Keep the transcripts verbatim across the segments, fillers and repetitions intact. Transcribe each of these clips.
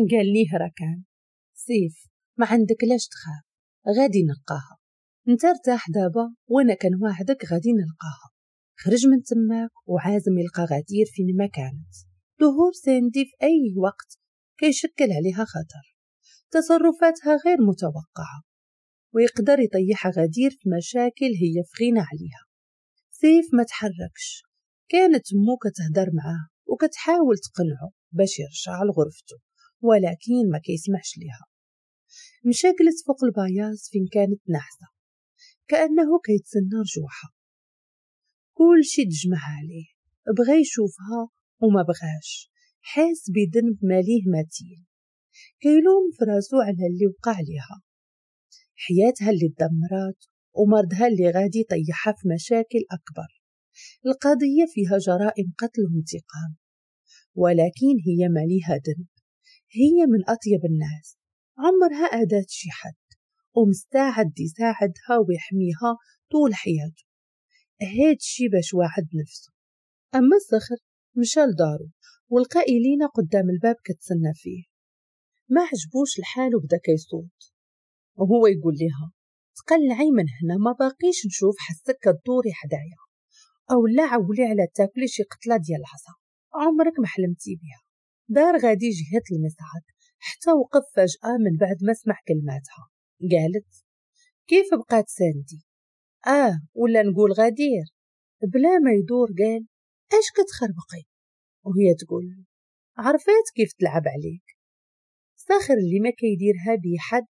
قال لي هركان سيف ما عندك ليش تخاف، غادي نلقاها، انت ارتاح دابا وانا كان وعدك غادي نلقاها. خرج من تماك وعازم يلقى غدير فين ما كانت. ظهور ساندي في اي وقت كيشكل عليها خطر، تصرفاتها غير متوقعه ويقدر يطيحها غدير في مشاكل هي في غنى عليها. سيف ما تحركش، كانت امو كتهدر معاه وكتحاول تقنعه باش يرجع لغرفته ولكن ما كيسمعش ليها. مشى جلس فوق البياض فين كانت ناعسه كانه كيتسنى رجوعها. كل شي تجمع عليه، بغا يشوفها وما بغاش، حاس بذنب ماليه متين، كيلوم في راسو على اللي وقع ليها، حياتها اللي تدمرات ومرضها اللي غادي يطيحها في مشاكل أكبر. القضية فيها جرائم قتل وانتقام ولكن هي ماليها ذنب، هي من أطيب الناس، عمرها أذت شي حد ومستعد يساعدها ويحميها طول حياته. هادشي باش واعد نفسه. أما الصخر مشى لدارو ولقى إلينا قدام الباب كتسنى فيه، ما عجبوش الحال وبدا كيصوت وهو يقول لها تقلعي من هنا، ما باقيش نشوف حسك كدوري حدايا او لا عولي على تاكلي شي قتله ديال العصا عمرك ما حلمتي بها. دار غادي جهه المسعد حتى وقف فجاه من بعد ما سمع كلماتها. قالت كيف بقات ساندي؟ اه ولا نقول غدير. بلا ما يدور قال اش كتخربقي؟ وهي تقول عرفات كيف تلعب عليك. ساخر اللي ما كيديرها بحد،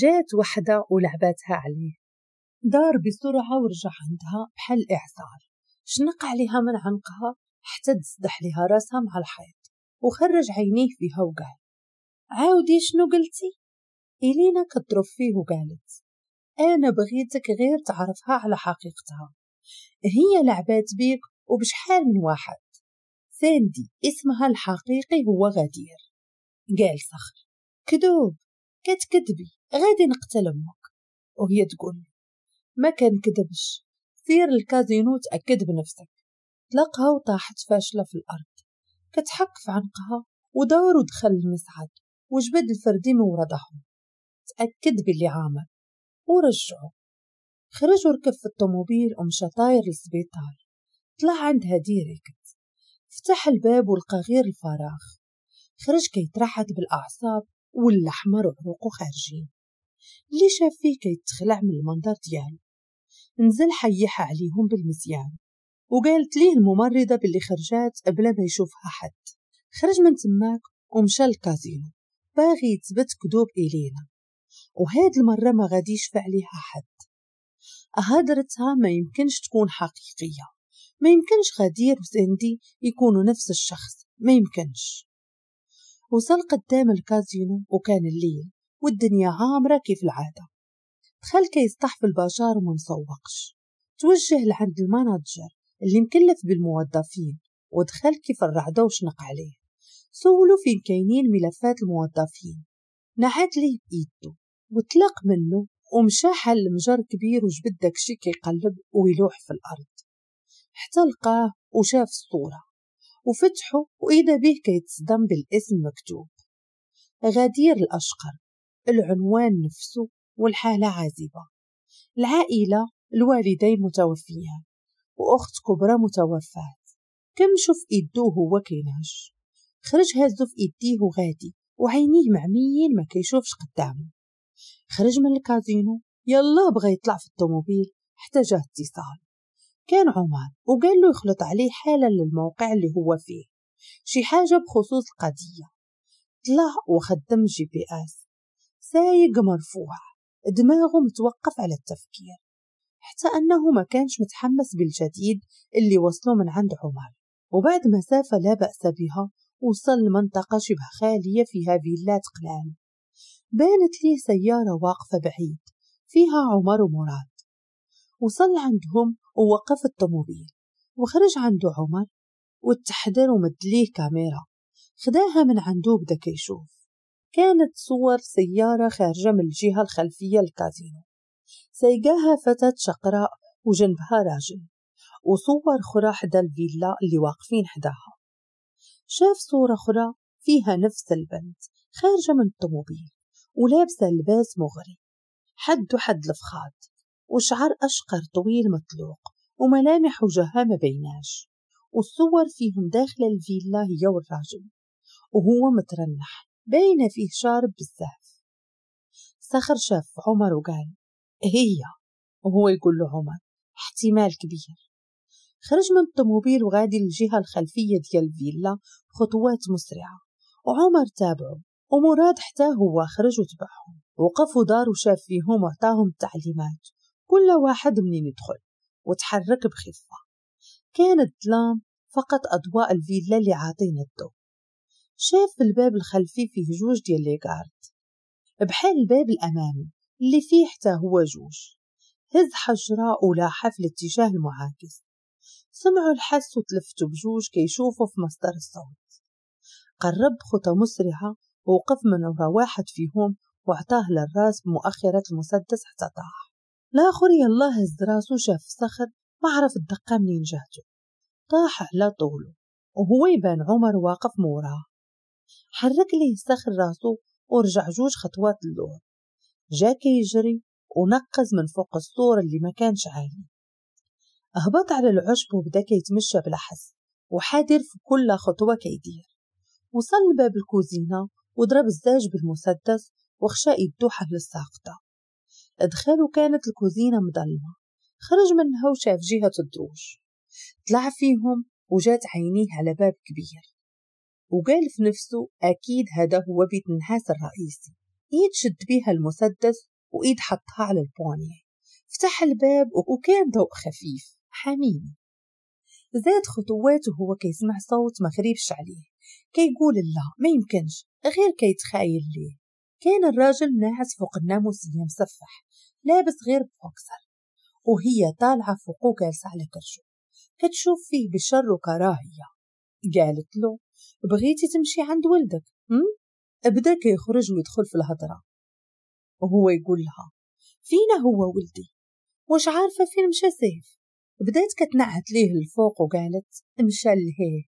جات وحده ولعباتها عليه. دار بسرعه ورجع عندها بحال الاعصار، شنق عليها من عنقها حتى تسدح لها راسها مع الحيط وخرج عينيه فيها وقال عاودي شنو قلتي؟ إلينا كتضرب فيه وقالت انا بغيتك غير تعرفها على حقيقتها، هي لعبات بيك وبشحال من واحد. ساندي اسمها الحقيقي هو غدير. قال صخر كذوب، كتكذبي غادي نقتل امك. وهي تقول ما كان كذبش، سير الكازينو تاكد بنفسك. طلقها وطاحت فاشله في الارض، كتحك في عنقها ودار ودخل المسعد وجبد الفردين وردهم تاكد باللي عامل ورجعوا. خرج وركب في الطوموبيل ومشى طاير للسبيطار. طلع عندها ديريكت، فتح الباب ولقى غير الفراغ. خرج كيترحد بالاعصاب والاحمر وعروقو خارجين. اللي شاف فيه كيتخلع من المنظر ديالو، نزل حيحها عليهم بالمزيان وقالت ليه الممرضه باللي خرجات قبل ما يشوفها حد. خرج من تماك ومشى للكازينو باغي يثبت كذوب إلينا، وهاد المره ما غاديش يشفع ليها حد. هدرتها ما يمكنش تكون حقيقيه، ما يمكنش غدير وساندي يكونوا نفس الشخص، ما يمكنش. وصل قدام الكازينو وكان الليل والدنيا عامرة كيف العادة. دخل كيصطح في البشار وما مسوقش، توجه لعند الماناجر اللي مكلف بالموظفين ودخل كيف الرعدة وشنق عليه. سولو فين كاينين ملفات الموظفين، نعاد ليه بإيدو وطلق منه ومشى حل مجر كبير وجبد داكشي كيقلب ويلوح في الأرض حتى لقاه وشاف الصورة وفتحه وإذا به كيتصدم بالاسم مكتوب غدير الأشقر، العنوان نفسه والحالة عازبة، العائلة الوالدين متوفيان وأخت كبرى متوفاة. كم شوف إيدو هو كينهش. خرج هازو في إيديه وغادي وعينيه معميين ما كيشوفش قدامه. خرج من الكازينو يلا بغا يطلع في الطوموبيل حتى جاه اتصال، كان عمر وقال له يخلط عليه حالا للموقع اللي هو فيه شي حاجة بخصوص القضية. طلع وخدم جي بي اس، سايق مرفوع، دماغه متوقف على التفكير حتى أنه ما كانش متحمس بالجديد اللي وصله من عند عمر. وبعد مسافة لا بأس بها وصل لمنطقة شبه خالية فيها فيلات قلال. بانت ليه سيارة واقفة بعيد فيها عمر ومراد. وصل عندهم ووقف الطوموبيل وخرج عنده عمر واتحضر ومد ليه كاميرا خداها من عنده بدا كيشوف. كانت صور سيارة خارجة من الجهة الخلفية الكازينو، سايقاها فتاة شقراء وجنبها راجل، وصور أخرى حدا الفيلا اللي واقفين حداها. شاف صورة أخرى فيها نفس البنت خارجة من الطوموبيل ولابسة لباس مغري حد وحد الفخاد وشعر أشقر طويل مطلوق وملامح وجهها ما بيناش، والصور فيهم داخل الفيلا هي والراجل وهو مترنح باينة فيه شارب بالزهف. صخر شاف عمر وقال هي، وهو يقول له عمر احتمال كبير. خرج من الطوموبيل وغادي للجهة الخلفية ديال الفيلا بخطوات مسرعة، وعمر تابعه ومراد حتى هو خرج وتبعهم. وقفوا دار وشاف فيهم وعطاهم التعليمات كل واحد منين يدخل وتحرك بخفة. كان الظلام فقط أضواء الفيلا اللي عاطينا الضوء. شاف في الباب الخلفي فيه جوج ديال لي كارد بحال الباب الأمامي اللي فيه حتى هو جوج. هز حجرة ولاحة في الاتجاه المعاكس. سمعوا الحس وتلفتوا بجوج كيشوفوا في مصدر الصوت. قرب خطوة مسرعة ووقف من ورا واحد فيهم وعطاه للراس بمؤخرة المسدس حتى طاح. لاخر يلاه هز راسو شاف صخر ما عرف الدقة منين جهته، طاح على طوله وهو يبان عمر واقف من وراه. حرك ليه صخر راسو ورجع جوج خطوات للور، جا كيجري ونقز من فوق السور اللي ما كانش عالي. هبط على العشب وبدا كيتمشى بلا حس وحاضر في كل خطوة كيدير. وصل لباب الكوزينة وضرب الزاج بالمسدس وخشى يدو حبل الساقطة. ادخاله كانت الكوزينة مظلمة، خرج منها وشاف جهة الدروج، طلع فيهم وجات عينيه على باب كبير وقال في نفسه أكيد هذا هو بيت النحاس الرئيسي. إيد شد بيها المسدس وإيد حطها على البوانية، فتح الباب وكان ضوء خفيف حميمي. زاد خطواته وهو كيسمع صوت ما غريبش عليه، كيقول لا ما يمكنش، غير كيتخايل ليه. كان الراجل ناعس فوق الناموسية مسفح لابس غير بوكسر وهي طالعة فوقو جالسة على كرشو كتشوف فيه بشر وكراهية. قالت له بغيتي تمشي عند ولدك؟ ام بدا كيخرج ويدخل في الهضرة وهو يقول لها فينا هو ولدي؟ واش عارفة فين مشى سيف؟ بدات كتنعت ليه الفوق وقالت مشى لهيه،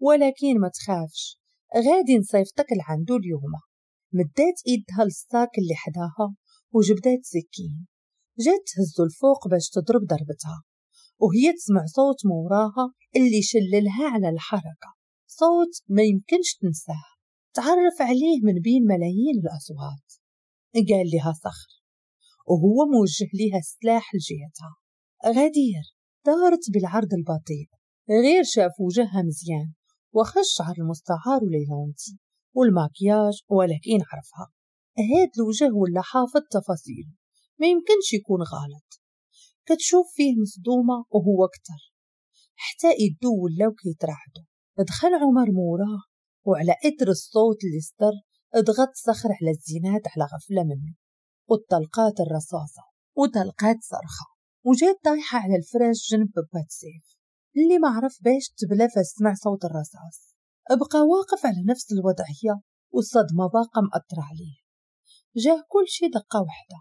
ولكن ما تخافش غادي نصيفطك لعندو اليوم. مدات ايدها للساك اللي حداها وجبدات سكين، جات تهزو الفوق باش تضرب ضربتها وهي تسمع صوت موراها اللي شللها على الحركة، صوت ما يمكنش تنساه تعرف عليه من بين ملايين الأصوات. قال لها صخر وهو موجه لها السلاح لجهتها، غدير دارت بالعرض البطيء غير شاف وجهها مزيان وخش شعر المستعار وليلونتي والماكياج، ولكن عرفها هاد الوجه ولا حافظ تفاصيل ما يمكنش يكون غلط. كتشوف فيه مصدومة وهو كتر حتى يدو ولاو كيترعدو. دخل عمر موراه وعلى إثر الصوت اللي صدر اضغط صخر على الزينات على غفلة منه والطلقات الرصاصة وطلقات صرخة وجات طايحة على الفراش جنب ببات سيف اللي ما عرف باش تبلا فسمع صوت الرصاص. بقى واقف على نفس الوضعية والصدمة باقا مأثرة عليه. جاه كل شي دقة واحدة،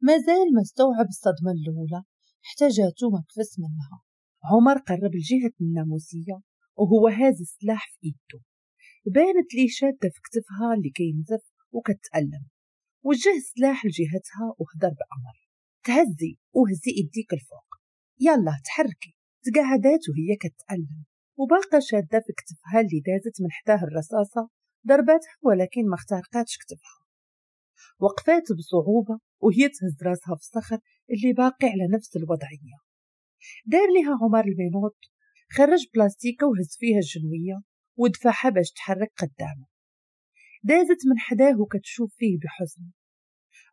مازال ما استوعب الصدمة الأولى حتى جاتو مكفس منها. عمر قرب لجهة الناموسية وهو هاز السلاح في ايدو، بانت ليه شادة في كتفها اللي كينزف وكتألم، وجه السلاح لجهتها وهدر بأمر تهزي وهزي ايديك الفوق يلا تحركي. تقعدات وهي كتألم وباقا شادة في كتفها اللي دازت من حداه الرصاصة ضربتها ولكن ما اخترقاتش كتفها. وقفات بصعوبة وهي تهز راسها في الصخر اللي باقي على نفس الوضعية. دار لها عمر البينوت، خرج بلاستيكة وهز فيها الجنوية ودفعها باش تحرك قدامه. دازت من حداه وكتشوف فيه بحزن.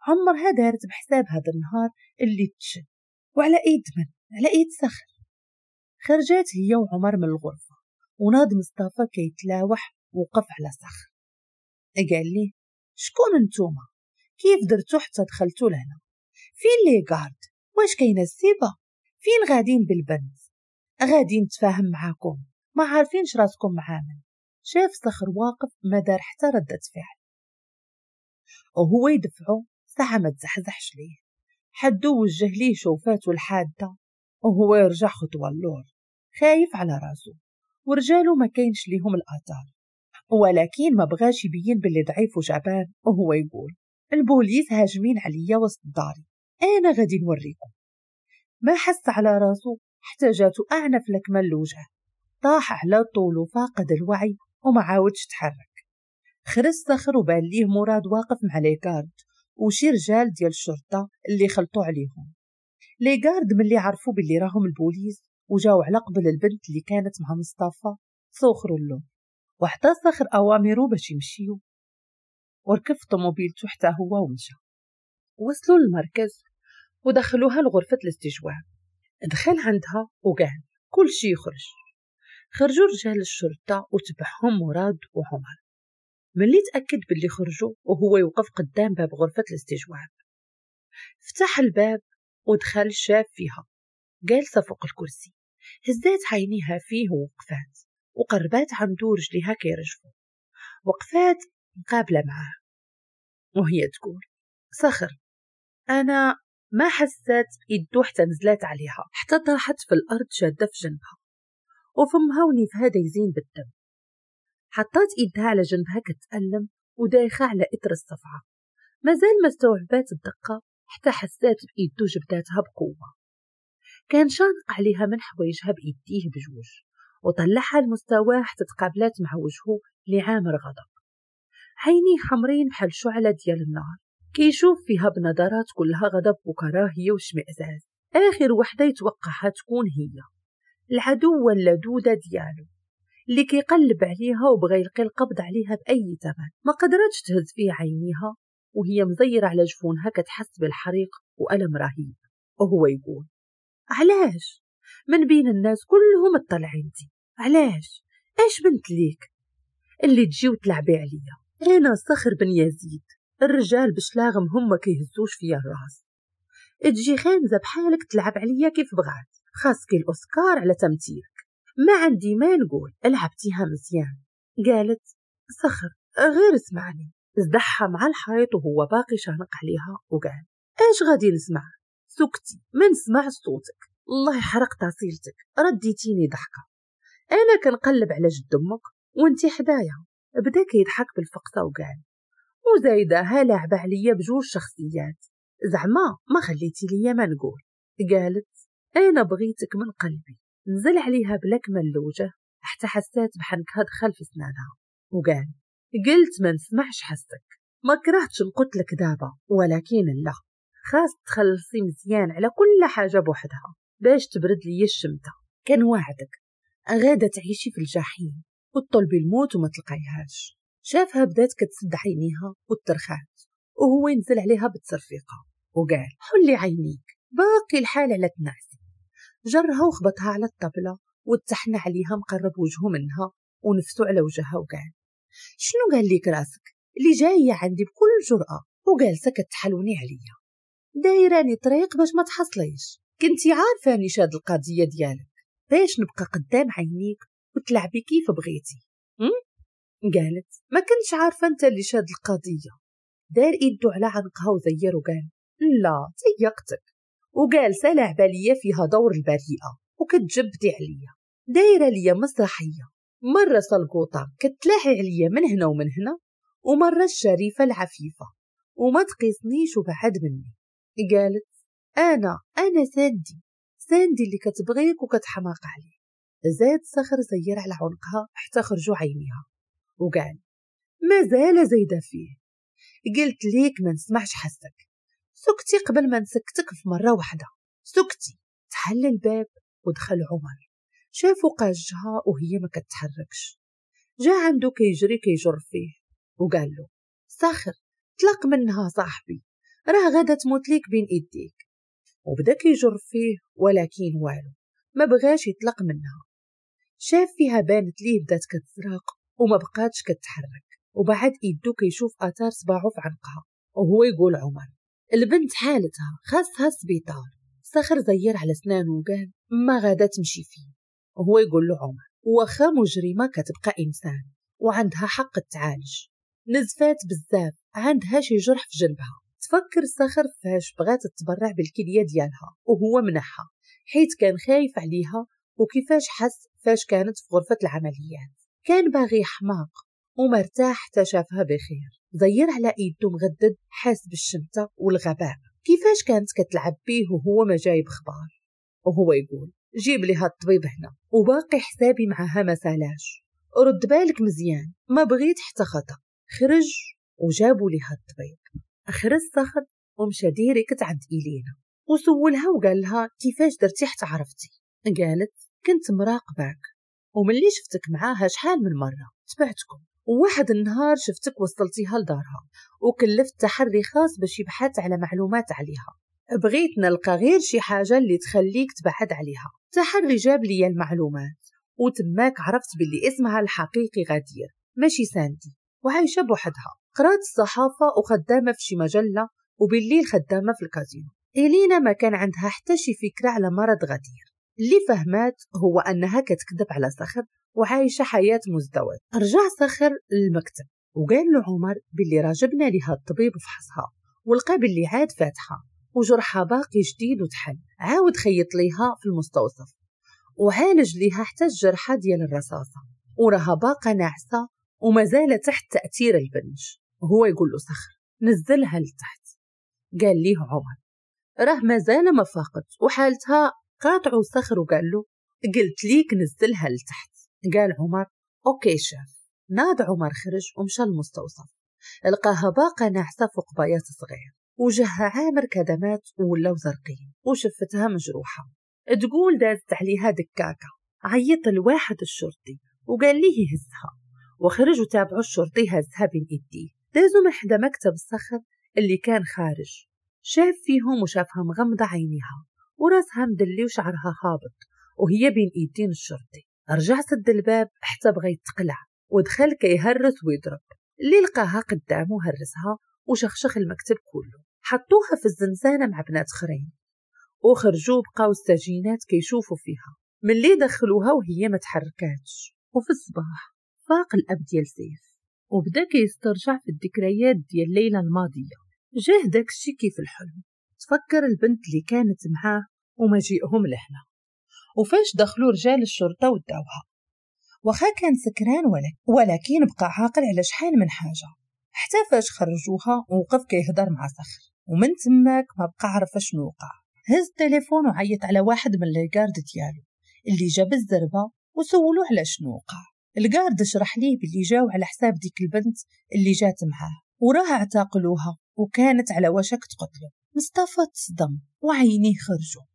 عمرها دارت بحساب هذا النهار اللي تشد وعلى ايد من على ايد صخر. خرجات هي وعمر من الغرفة وناض مصطفى كيتلاوح ووقف على صخر. قال لي شكون انتوما؟ كيف درتو حتى دخلتو لهنا؟ فين لي كارد؟ واش كاينه السيبه؟ فين غاديين بالبنت؟ غادي نتفاهم معاكم، ما عارفينش راسكم معامل. شاف صخر واقف ما دار حتى ردة فعل وهو يدفعو ساعة ما تزحزحش ليه. حدو وجه ليه شوفاته الحادة وهو يرجع خطوة اللور خايف على راسو ورجالو ما كاينش ليهم الآثار. ولكن ما بغاش يبين باللي ضعيف وجعبان، وهو يقول البوليس هاجمين عليا وسط داري، أنا غادي نوريكم. ما حس على راسو حتى جاتو أعنف لكمل الوجه، طاح على طول وفاقد الوعي وما عاودش تحرك. خرج صخر وبان ليه مراد واقف مع ليغارد وشي رجال ديال الشرطة اللي خلطوا عليهم. ليغارد ملي عرفوا باللي راهم البوليس وجاو على قبل البنت اللي كانت مع مصطفى صخروا له، وحتى صخر أوامره باش يمشيو، وركب طوموبيلته حتى هو ومشى. وصلوا للمركز ودخلوها لغرفة الاستجواب، دخل عندها وقعد كل شي يخرج. خرجوا رجال الشرطة وتبعهم مراد وعمر. ملي تأكد باللي خرجوا وهو يوقف قدام باب غرفة الاستجواب، فتح الباب ودخل شاب فيها جالسة فوق الكرسي، هزات عينيها فيه ووقفات وقربات عندو رجليها كيرجفو، وقفات مقابلة معاه وهي تقول صخر أنا ما حسات يدو حتى نزلات عليها حتى طاحت في الأرض شادة في جنبها، وفمها ونيفها دايزين بالدم. حطات يدها على جنبها كتألم ودايخة على إثر الصفعة، مازال ما استوعبات الدقة حتى حسات بإيدو جبداتها بقوة، كان شانق عليها من حوايجها بإيديه بجوج وطلعها لمستواه حتى تقابلات مع وجهه اللي عامر غضب. عينيه حمرين بحال شعلة ديال النار كيشوف فيها بنظرات كلها غضب وكراهية واشمئزاز. آخر وحدة يتوقعها تكون هي العدو اللدودة ديالو اللي كيقلب عليها وبغى يلقي القبض عليها بأي ثمن. ما قدرتش تهز في عينيها وهي مزيرة على جفونها كتحس بالحريق وألم رهيب، وهو يقول علاش من بين الناس كلهم اطلع عندي؟ علاش؟ ايش بنت ليك اللي تجي وتلعبي عليا؟ انا صخر بن يزيد، الرجال بشلاغم هم ما كيهزوش فيا الراس، تجي خانزة بحالك تلعب عليا كيف بغات، خاصك الأوسكار على تمثيلك، ما عندي ما نقول، لعبتيها مزيان. قالت صخر غير اسمعني، ازدحها مع الحيط وهو باقي شانق عليها وقال ايش غادي نسمع؟ سكتي ما نسمع صوتك، الله يحرق تصيلتك، رديتيني ضحكة، انا كنقلب على جد امك وانتي حدايا. بدا كيضحك بالفقصة وقال وزايداها لعبة عليا بجوج شخصيات، زعما ما خليتي ليا ما نقول. قالت انا بغيتك من قلبي. نزل عليها بلكمة اللوجة حتى حسات بحنكها دخل في سنانها وقال قلت ما نسمعش حسك، ما كرهتش نقتلك دابا، ولكن لا خاص تخلصي مزيان على كل حاجة بوحدها باش تبرد لي الشمتة، كان وعدك غادة تعيشي في الجحيم وتطلبي الموت وما تلقايهاش. شافها بدات كتسد عينيها وترخات وهو ينزل عليها بالتصرفيقة وقال حلي عينيك باقي الحال على تنعسي. جرها وخبطها على الطبلة واتحنا عليها مقرب وجهه منها ونفسو على وجهها وقال شنو قال ليك راسك اللي جاية عندي بكل جرأة وجالسة كتحلوني عليا؟ دايراني طريق باش ما تحصليش، كنتي عارفاني شاد القضية ديالك باش نبقى قدام عينيك وتلعبي كيف بغيتي. قالت ما كنتش عارفة انت اللي شاد القضية. دار ايدو على عنقها وزير وقال لا تيقتك وجالسة لعبة ليا فيها دور البريئة وكتجبدي عليا، دايرة ليا مسرحية، مرة سلقوطة كتلاحي عليا من هنا ومن هنا، ومرة الشريفة العفيفة، وما تقيسنيش وبعد مني. قالت أنا أنا ساندي ساندي اللي كتبغيك وكتحماق عليك. زاد صخر زير على عنقها حتى خرجوا عينيها وقال مازال زايدة فيه، قلت ليك ما نسمعش حسك، سكتي قبل ما نسكتك في مرة واحدة، سكتي. تحل الباب ودخل عمر، شافوا قاجها وهي ما كتحركش، جا عنده كيجري كيجر فيه وقال له صخر طلق منها صاحبي، راه غادا تموت ليك بين ايديك. وبدا كيجر فيه ولكن والو ما بغاش يطلق منها. شاف فيها بانت ليه بدات كتزرق وما بقاتش كتحرك، وبعد ايدو كيشوف اثار صباعو في عنقها وهو يقول عمر البنت حالتها خاصها السبيطار. صخر زير على سنانه وقال ما غادا تمشي فيه، وهو يقول له عمر واخا مجرمة كتبقى انسان وعندها حق تعالج، نزفات بزاف عندها شي جرح في جنبها. تفكر صخر فاش بغات تتبرع بالكلية ديالها وهو منحها حيت كان خايف عليها، وكيفاش حس فاش كانت في غرفة العمليات، كان باغي حماق ومرتاح تشافها بخير، ضير على ايده مغدد، حاس بالشمتة والغباء كيفاش كانت كتلعب بيه وهو ما جايب خبار. وهو يقول جيب لها الطبيب هنا وباقي حسابي معها ما سالاش، رد بالك مزيان ما بغيت حتى خطأ. خرج وجابوا لها الطبيب، خرج صخد ومشى ديريكت عند إلينا وسولها وقال لها كيفاش درتي حتى عرفتي. قالت كنت مراقباك وملي شفتك معاها شحال من مرة تبعتكم، وواحد النهار شفتك وصلتيها لدارها وكلفت تحري خاص باش يبحث على معلومات عليها، بغيت نلقى غير شي حاجة اللي تخليك تبعد عليها. تحري جاب لي المعلومات وتماك عرفت باللي اسمها الحقيقي غدير ماشي ساندي، وعايشة بوحدها، قرات الصحافة وخدامة في شي مجلة وبالليل خدامة في الكازينو. إلينا ما كان عندها حتى شي فكرة على مرض غدير، اللي فهمات هو أنها كتكذب على صخر وعايشة حياة مزدوجة. رجع صخر للمكتب وقال له عمر باللي راجبنا لها الطبيب وفحصها ولقى باللي عاد فاتحة وجرحها باقي جديد وتحل، عاود خيط ليها في المستوصف وعالج ليها حتى الجرحة ديال الرصاصة وراها باقا ناعسة ومازال تحت تأثير البنج. وهو يقول له صخر نزلها لتحت. قال ليه عمر راه مازال ما فاقت وحالتها قاطعه. صخر وقال له قلت ليك نزلها لتحت. قال عمر اوكي شاف. ناض عمر خرج ومشى المستوصف، لقاها باقا ناعسة فوق بياض صغير، وجهها عامر كدمات ولاو زرقين، وشفتها مجروحة تقول دازت عليها دكاكة. عيط لواحد الشرطي وقال ليه يهزها، وخرجوا تابعوا الشرطي هزها بين ايديه. دازوا من حدا مكتب الصخر اللي كان خارج، شاف فيهم وشافها مغمضة عينيها وراسها مدلي وشعرها هابط وهي بين ايدين الشرطي. رجع سد الباب حتى بغى يتقلع ودخل كيهرس ويضرب، اللي لقاها قدامه هرسها وشخشخ المكتب كله. حطوها في الزنزانة مع بنات اخرين وخرجوا بقاو السجينات كيشوفوا فيها، من اللي دخلوها وهي ما تحركاتش. وفي الصباح فاق الأب ديال سيف وبدا كيسترجع في الذكريات ديال الليلة الماضية. جاه داكشي كيف الحلم، تفكر البنت اللي كانت معاه ومجيئهم لهنا وفاش دخلوا رجال الشرطة وداوها. وخا كان سكران ولكن بقى عاقل على شحال من حاجة، حتى فاش خرجوها ووقف كيهضر مع صخر، ومن تماك ما بقى عرف شنو وقع. هز التليفون وعيط على واحد من الكارد ديالو اللي جاب الزربة وسولو على شنو وقع. القارد شرح ليه باللي جاو على حساب ديك البنت اللي جات معاه وراها اعتقلوها وكانت على وشك تقتله. مصطفى تصدم وعينيه خرجوا،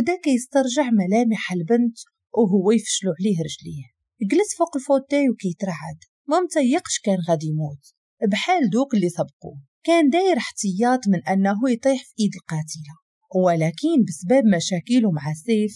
بدا كيسترجع ملامح البنت وهو يفشلوا عليه رجليه. جلس فوق الفوتاي وكيترعد، ما متيقش كان غادي يموت بحال دوك اللي سبقوه. كان داير احتياط من انه يطيح في ايد القاتله، ولكن بسبب مشاكله مع سيف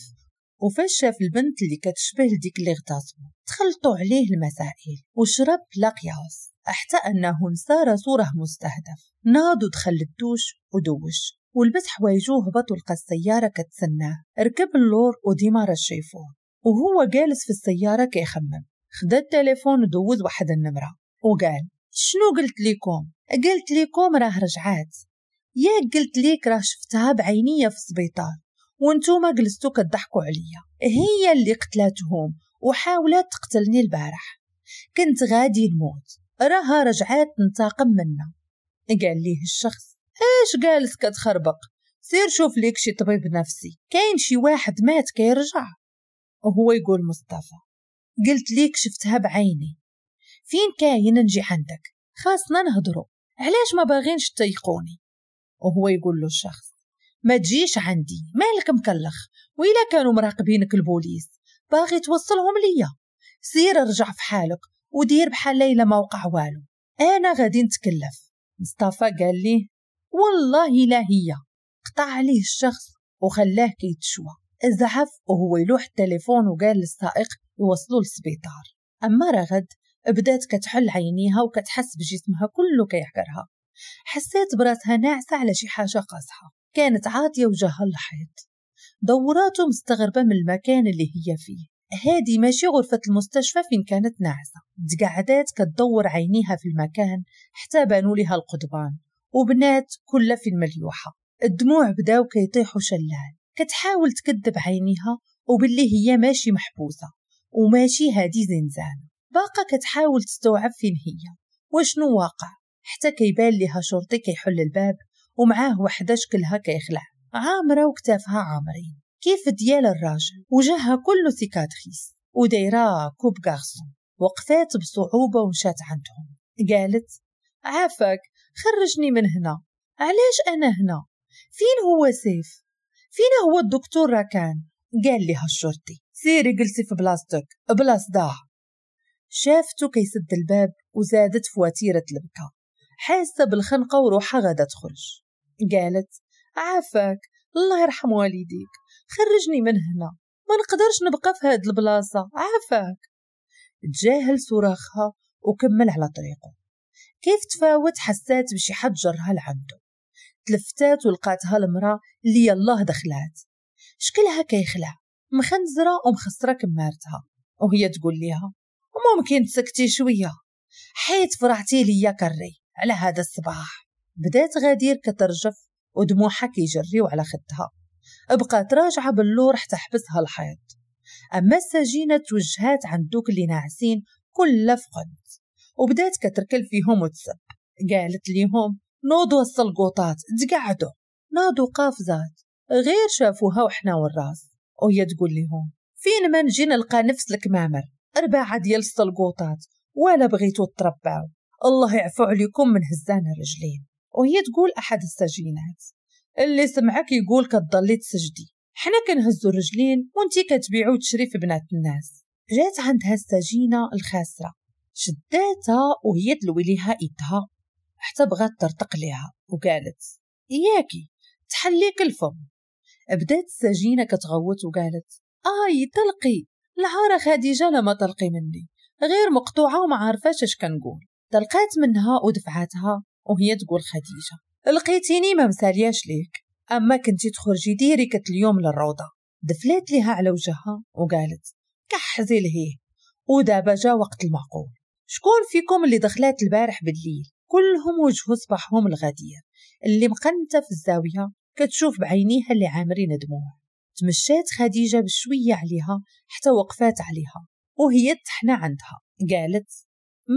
وفاش شاف البنت اللي كتشبه لديك اللي اغتصبو تخلطوا عليه المسائل وشرب بلا قياس حتى انه نسى راسو راه مستهدف. ناض ودخل للدوش ودوش ولبس حوايجو، هبط ولقى السياره كتسناه، ركب اللور وديما الشيفون وهو جالس في السياره كيخمم. خدا التليفون ودوز واحد النمره وقال شنو قلت ليكم؟ قلت ليكم راه رجعات، ياك قلت ليك راه شفتها بعينيا في السبيطار وانتوما جلستو كتضحكوا عليا، هي اللي قتلاتهم وحاولت تقتلني البارح، كنت غادي نموت، راها رجعات ننتقم منها. قال ليه الشخص ايش جالس كتخربق، سير شوف ليك شي طبيب نفسي، كاين شي واحد مات كيرجع. وهو يقول مصطفى قلت ليك شفتها بعيني، فين كاين نجي عندك خاصنا نهضروا، علاش ما باغينش تيقوني؟ وهو يقول له الشخص ما تجيش عندي، مالك مكلخ، وإلا كانوا مراقبينك البوليس باغي توصلهم ليا، سير ارجع في حالك ودير بحال ليلى ما وقع والو، انا غادي نتكلف. مصطفى قال ليه والله لا هي. قطع عليه الشخص وخلاه كيتشوى، زعف وهو يلوح التليفون وقال للسائق يوصلوا للسبيطار. اما رغد بدات كتحل عينيها وكتحس بجسمها كله كيحكرها، حسيت براسها ناعسه على شي حاجه قاصحه، كانت عاطية وجهها الحيط. دوراته مستغربة من المكان اللي هي فيه، هادي ماشي غرفة المستشفى فين كانت ناعسة. تقعدات كتدور عينيها في المكان حتى بانوا لها القضبان وبنات كلها في المليوحة، الدموع بداو كيطيحوا شلال. كتحاول تكذب عينيها وباللي هي ماشي محبوسة وماشي هادي زنزانة، باقا كتحاول تستوعب فين هي وشنو واقع، حتى كيبان لها شرطي كيحل الباب ومعاه وحده شكلها كيخلع، عامره وكتافها عامرين كيف ديال الراجل، وجهها كله سيكاتريس ودايره كوب غارسون. وقفات بصعوبه ومشات عندهم، قالت عافاك خرجني من هنا، علاش انا هنا؟ فين هو سيف؟ فين هو الدكتور راكان؟ قال لها الشرطي سيري جلسي في بلاصتك بلا صداع. شافته كيسد الباب وزادت فواتيره البكاء، حاسه بالخنقه وروحها غادا تخرج. قالت عافاك الله يرحم والديك خرجني من هنا، ما نقدرش نبقى في هاد البلاصه عافاك. تجاهل صراخها وكمل على طريقه. كيف تفاوت حسات بشي حد جرها لعنده، تلفتات ولقاتها المراه اللي يالله دخلات، شكلها كيخلع مخنزره ومخسره كمارتها، وهي تقول ليها ممكن تسكتي شويه حيت فرعتي ليا كري على هذا الصباح. بدات غدير كترجف ودموعها كيجريو على خدها، بقات راجعه باللور حتى حبسها الحيض. اما السجينه توجهات عند دوك اللي ناعسين كلها فقد، وبدات كتركل فيهم وتسب. قالت ليهم نوضوا السلقوطات تقعدوا، ناضوا قافزات غير شافوها وحنا والراس، وهي تقول لهم فين ما نجي نلقى نفس الكمامر أربعة ديال السلقوطات ولا بغيتو تربعو، الله يعفو عليكم من هزان الرجلين. وهي تقول أحد السجينات اللي سمعك يقول كتضلي تسجدي، حنا كنهزو الرجلين وانتي كتبيعو وتشري في بنات الناس. جات عندها السجينة الخاسرة، شداتها وهي تلوي ليها إيدها حتى بغات ترتق ليها، وقالت إياكي تحليك الفم. بدات السجينة كتغوت وقالت آي تلقي العارة خديجة لما تلقي مني غير مقطوعة وما عارفاش اش كنقول. تلقات منها ودفعتها وهي تقول خديجة لقيتيني ما مسالياش ليك، أما كنتي تخرجي ديري كت اليوم للروضة. دفلات لها على وجهها وقالت كحزي لهيه ودابا جا وقت المعقول. شكون فيكم اللي دخلات البارح بالليل؟ كلهم وجهوا صباحهم لغدير اللي مقنتة في الزاوية كتشوف بعينيها اللي عامرين دموع. تمشات خديجة بشوية عليها حتى وقفات عليها وهي تحنا عندها، قالت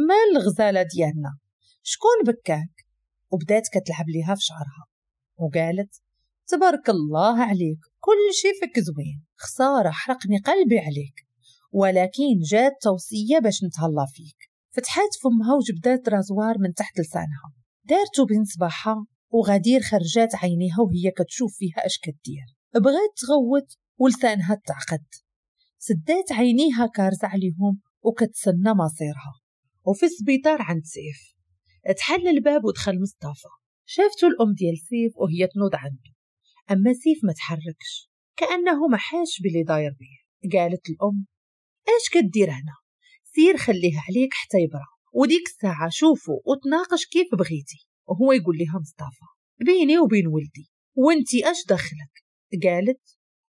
ما الغزالة ديالنا شكون بكاك؟ وبدات كتلعب ليها في شعرها وقالت تبارك الله عليك كل شي فيك زوين، خسارة حرقني قلبي عليك، ولكن جات توصية باش نتهلا فيك. فتحات فمها وجبدات رازوار من تحت لسانها دارتو بين صباحها، وغدير خرجات عينيها وهي كتشوف فيها اش كدير. بغات تغوت ولسانها تعقد، سدات عينيها كارزة عليهم وكتسنى مصيرها. وفي السبيطار عند سيف، تحل الباب ودخل مصطفى، شافته الأم ديال سيف وهي تنوض عنده، أما سيف ما تحركش كأنه ما حاش باللي داير بيه. قالت الأم اش كدير هنا؟ سير خليه عليك حتى يبرى، وديك الساعة شوفه وتناقش كيف بغيتي. وهو يقول لها مصطفى بيني وبين ولدي وانتي اش دخلك؟ قالت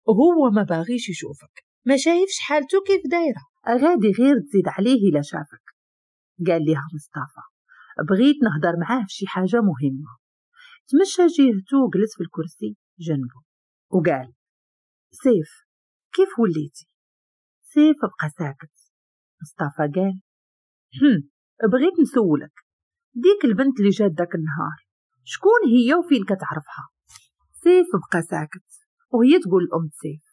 هو ما باغيش يشوفك، ما شايفش حالته كيف دايره، غادي غير تزيد عليه الا شافك. قال لها مصطفى بغيت نهضر معاه في شي حاجه مهمه. تمشى جهته وجلس في الكرسي جنبه وقال سيف كيف وليتي؟ سيف بقى ساكت. مصطفى قال هم بغيت نسولك، ديك البنت اللي جات داك النهار شكون هي وفين كتعرفها؟ سيف بقى ساكت وهي تقول لأم سيف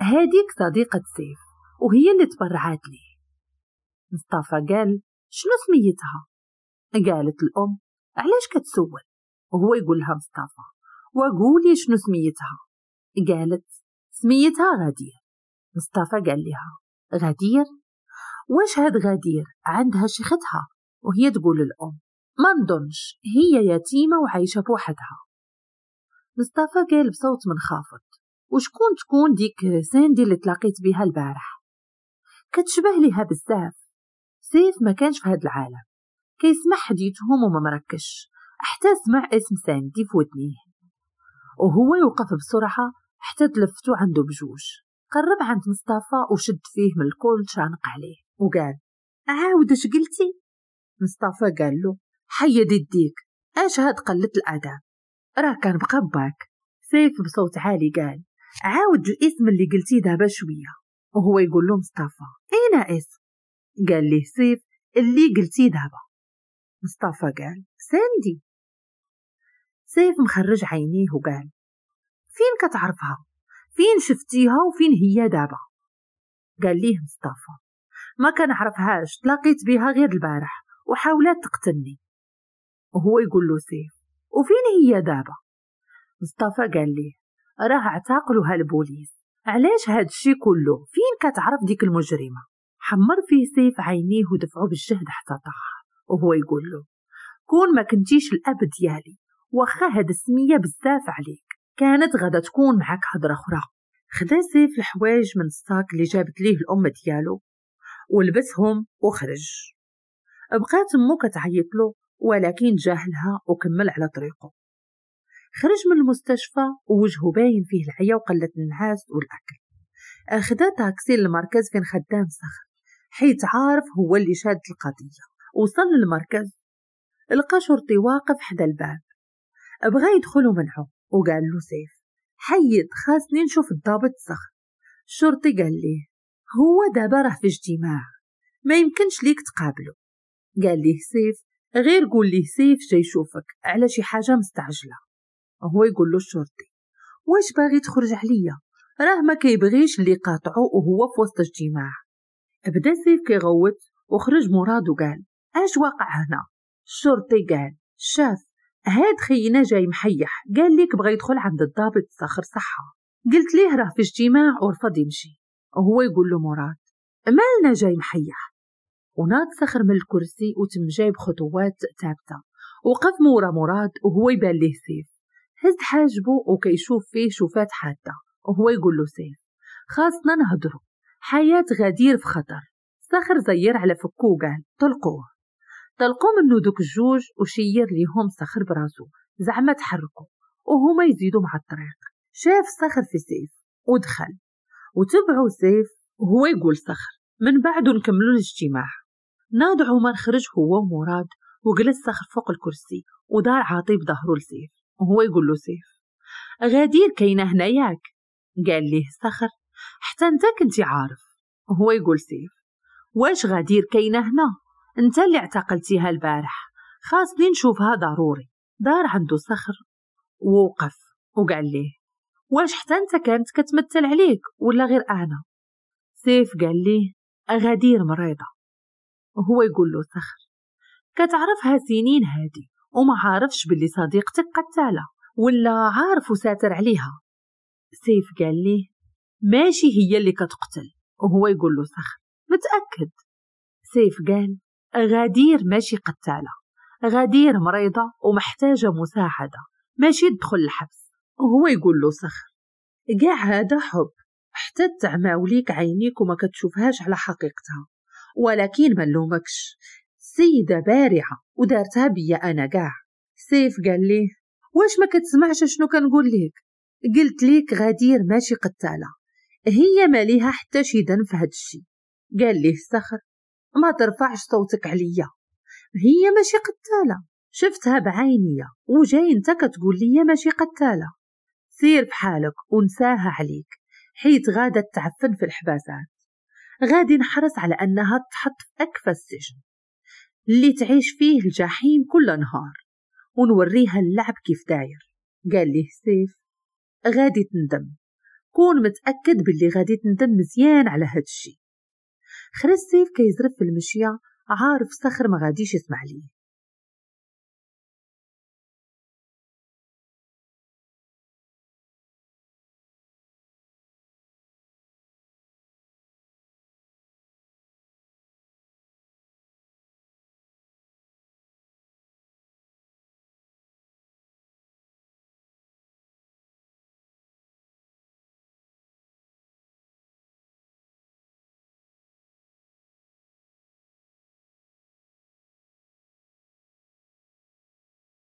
هاديك صديقة سيف وهي اللي تبرعات ليه. مصطفى قال شنو سميتها؟ قالت الأم علاش كتسول؟ وهو يقول لها مصطفى وقولي شنو سميتها؟ قالت سميتها غدير. مصطفى قال لها غدير؟ واش هاد غدير عندها شي ختها؟ وهي تقول للأم ما نظنش، هي يتيمة وعايشة بوحدها. مصطفى قال بصوت منخفض وشكون تكون ديك ساندي اللي تلاقيت بها البارح؟ كتشبه ليها بزاف. سيف ما كانش في هاد العالم، كيسمع حديثهم وما مركش حتى سمع اسم ساندي في ودنيه، وهو يوقف بسرعه حتى تلفتو عنده بجوج. قرب عند مصطفى وشد فيه من الكل شانق عليه وقال عاود اش قلتي؟ مصطفى قال له حيا ديك اش هاد قله الادب، راه كان بقباك. سيف بصوت عالي قال عاود الاسم اللي قلتيه دابا شويه، وهو يقول له مصطفى اين اسم؟ قال لي سيف اللي قلتي دابا. مصطفى قال ساندي. سيف مخرج عينيه وقال فين كتعرفها؟ فين شفتيها وفين هي دابا؟ قال ليه مصطفى ما كنعرفهاش، تلاقيت بها غير البارح وحاولت تقتلني. وهو يقول له سيف وفين هي دابا؟ مصطفى قال ليه راه اعتقلوها البوليس. علاش هاد الشي كله؟ فين كتعرف ديك المجرمه؟ حمر فيه سيف عينيه ودفعو بالجهد حتى طاح، وهو يقول له كون ما كنتيش الاب ديالي واخا هاد السميه بزاف عليك، كانت غدا تكون معاك هضره اخرى. خدا سيف الحوايج من الصاك اللي جابت ليه الام ديالو ولبسهم وخرج. بقات امو كتعيط له ولكن جاهلها وكمل على طريقه. خرج من المستشفى ووجهه باين فيه العيا وقلة النعاس والاكل. اخدا تاكسي للمركز فين خدام سخر، حيت عارف هو اللي شاد القضيه. وصل للمركز لقى شرطي واقف حدا الباب، بغا يدخل ومنعو وقال له سيف حيد خاصني نشوف الضابط سخر. الشرطي قال ليه هو دابا راه في اجتماع ما يمكنش ليك تقابله. قال ليه سيف غير قول ليه سيف جاي يشوفك على شي حاجه مستعجله. وهو يقول له الشرطي واش باغي تخرج عليا؟ راه ما كيبغيش اللي قاطعو وهو في وسط اجتماع. بدا سيف كيغوت وخرج مراد وقال اش واقع هنا؟ الشرطي قال شاف هاد خينا جاي محيح، قال ليك بغى يدخل عند الضابط صخر صحه، قلت ليه راه في اجتماع ورفض يمشي. وهو يقول له مراد مالنا جاي محيح. وناض صخر من الكرسي وتم جاي بخطوات ثابته، وقف مورا مراد وهو يبان ليه سيف هز حاجبه وكيشوف فيه شوفات حاده. وهو يقول له سيف خاصنا نهضروا، حياه غدير في خطر. صخر زير على فكو قال طلقوه. طلقوا منو دوك الجوج وشير ليهم صخر براسو زعما تحركوا، وهما يزيدوا مع الطريق. شاف صخر في سيف ودخل وتبعوا سيف وهو يقول صخر من بعده نكملوا الاجتماع. ناض عمر خرج هو ومراد وجلس صخر فوق الكرسي ودار عاطي بظهره لسيف، وهو يقول له سيف غدير كاينه هنا ياك؟ قال ليه صخر حتى انت كنتي عارف. وهو يقول سيف واش غدير كاينه هنا؟ انت اللي اعتقلتيها البارح، خاصني نشوفها ضروري. دار عنده صخر ووقف وقال ليه واش حتى انت كانت كتمثل عليك ولا غير انا؟ سيف قال ليه غدير مريضه. وهو يقول له صخر كتعرفها سنين هادي وما عارفش باللي صديقتك قتاله ولا عارف وساتر عليها؟ سيف قال ليه ماشي هي اللي كتقتل. وهو يقول له صخر متأكد؟ سيف قال غدير ماشي قتالة، غدير مريضة ومحتاجة مساعدة ماشي تدخل الحبس. وهو يقول له صخر كاع هذا حب، حتى تعماوليك عينيك وما كتشوفهاش على حقيقتها، ولكن ما نلومكش السيدة بارعة ودارتها بيا أنا كاع. سيف قال ليه واش ما كتسمعش شنو كنقول ليك؟ قلت ليك غدير ماشي قتالة، هي ماليها حتى شي دم في هاد الشي. قال ليه صخر ما ترفعش صوتك عليا، هي ماشي قتالة، شفتها بعينيا وجاي انت كتقول لي ماشي قتالة. سير بحالك ونساها عليك، حيت غادا تعفن في الحباسات، غادي نحرص على انها تحط في اكفى السجن اللي تعيش فيه الجحيم كل نهار، ونوريها اللعب كيف داير. قال ليه سيف غادي تندم، كون متأكد باللي غادي تندم مزيان على هادشي. خرج سيف كيزرف في المشية عارف صخر ما غاديش يسمع ليه،